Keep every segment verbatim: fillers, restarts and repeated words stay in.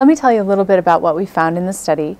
Let me tell you a little bit about what we found in the study.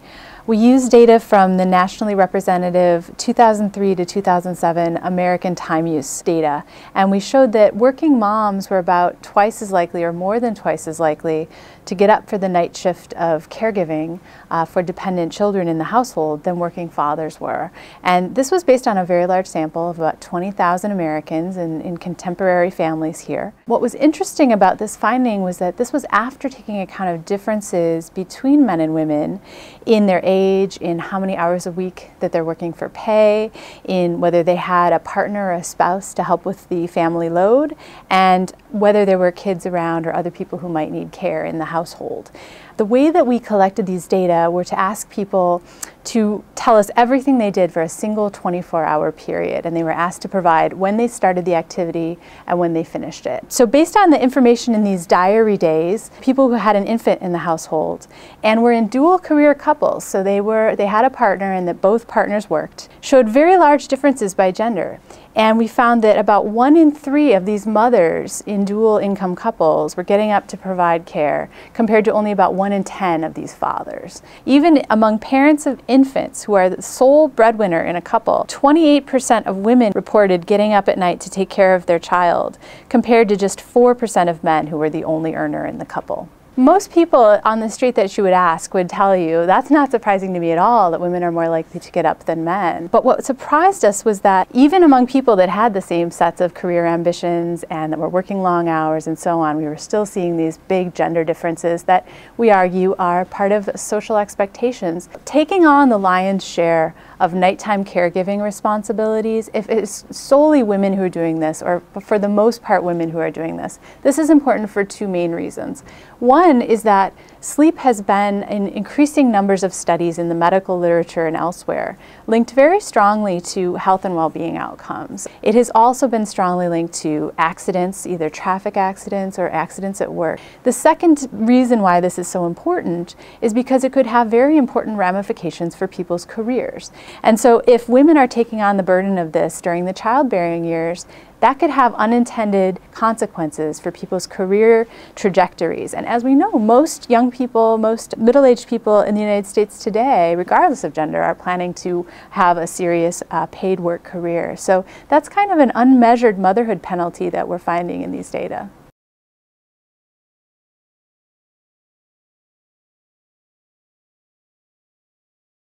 We used data from the nationally representative two thousand three to two thousand seven American time use data, and we showed that working moms were about twice as likely or more than twice as likely to get up for the night shift of caregiving uh, for dependent children in the household than working fathers were. And this was based on a very large sample of about twenty thousand Americans in, in contemporary families here. What was interesting about this finding was that this was after taking account of differences between men and women in their age, in how many hours a week that they're working for pay, in whether they had a partner or a spouse to help with the family load, and whether there were kids around or other people who might need care in the household. The way that we collected these data were to ask people to tell us everything they did for a single twenty-four hour period, and they were asked to provide when they started the activity and when they finished it. So based on the information in these diary days, people who had an infant in the household and were in dual career couples, so they were they had a partner and that both partners worked, showed very large differences by gender. And we found that about one in three of these mothers in dual income couples were getting up to provide care, compared to only about one in ten of these fathers. Even among parents of infants who are the sole breadwinner in a couple, twenty-eight percent of women reported getting up at night to take care of their child, compared to just four percent of men who were the only earner in the couple. Most people on the street that you would ask would tell you, that's not surprising to me at all, that women are more likely to get up than men. But what surprised us was that even among people that had the same sets of career ambitions and that were working long hours and so on, we were still seeing these big gender differences that we argue are part of social expectations. Taking on the lion's share of nighttime caregiving responsibilities, if it's solely women who are doing this, or for the most part women who are doing this, this is important for two main reasons. One One is that sleep has been, in increasing numbers of studies in the medical literature and elsewhere, linked very strongly to health and well-being outcomes. It has also been strongly linked to accidents, either traffic accidents or accidents at work. The second reason why this is so important is because it could have very important ramifications for people's careers. And so if women are taking on the burden of this during the childbearing years, that could have unintended consequences for people's career trajectories. And as we know, most young people, most middle-aged people in the United States today, regardless of gender, are planning to have a serious uh, paid work career. So that's kind of an unmeasured motherhood penalty that we're finding in these data.